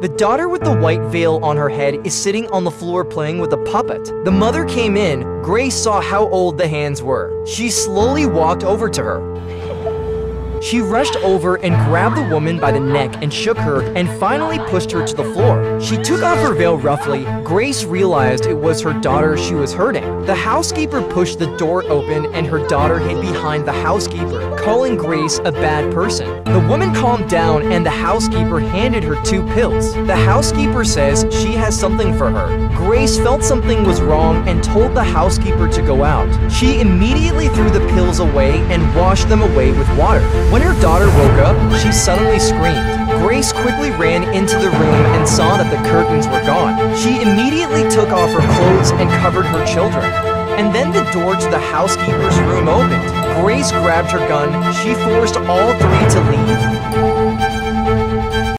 The daughter with the white veil on her head is sitting on the floor playing with a puppet. The mother came in. Grace saw how old the hands were. She slowly walked over to her. She rushed over and grabbed the woman by the neck and shook her and finally pushed her to the floor. She took off her veil roughly. Grace realized it was her daughter she was hurting. The housekeeper pushed the door open and her daughter hid behind the housekeeper, calling Grace a bad person. The woman calmed down and the housekeeper handed her two pills. The housekeeper says she has something for her. Grace felt something was wrong and told the housekeeper to go out. She immediately threw the pills away and washed them away with water. When her daughter woke up, she suddenly screamed. Grace quickly ran into the room and saw that the curtains were gone. She immediately took off her clothes and covered her children. And then the door to the housekeeper's room opened. Grace grabbed her gun. She forced all three to leave.